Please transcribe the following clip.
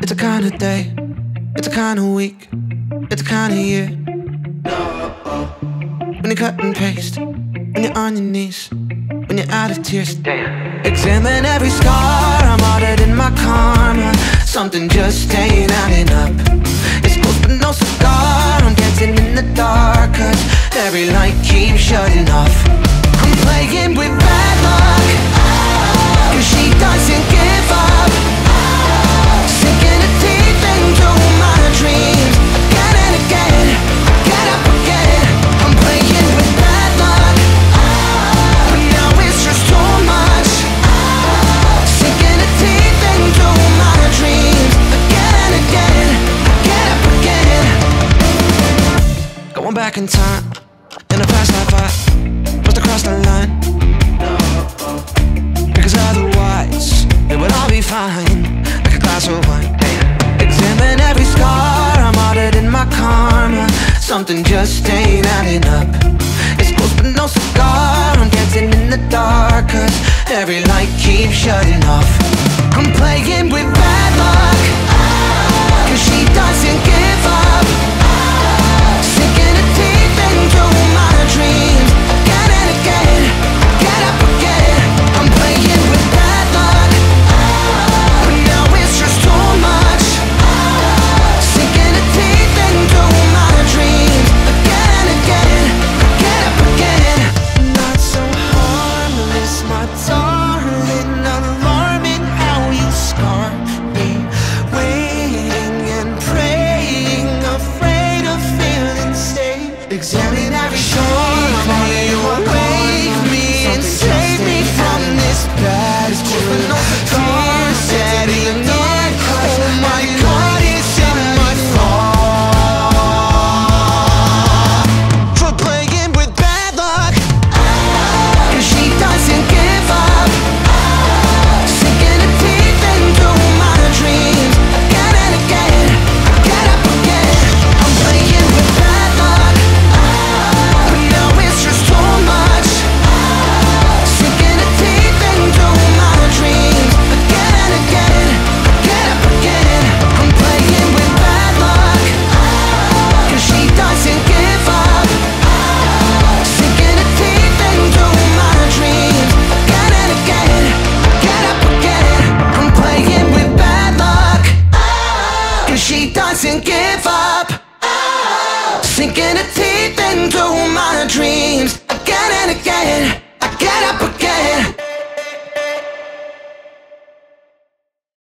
It's a kind of day, it's a kind of week, it's a kind of year. When you cut and paste, when you're on your knees, when you're out of tears. Damn. Examine every scar, I'm harder in my karma. Something just ain't adding up. It's close but no cigar, I'm dancing in the dark, 'cause every light keeps shutting off. I'm playing with bad luck, 'cause she doesn't give up. Sinking a deep into my dreams, again and again, get up again. I'm playing with bad luck, but now it's just too much. Sinking a deep into my dreams, again and again, get up again. Going back in time, in the past life I must have crossed the line, because otherwise it would all be fine. Examine every scar, I'm harder than my karma. Something just ain't adding up. It's close but no cigar, I'm dancing in the dark, 'cause every light keeps shutting off. I'm playing with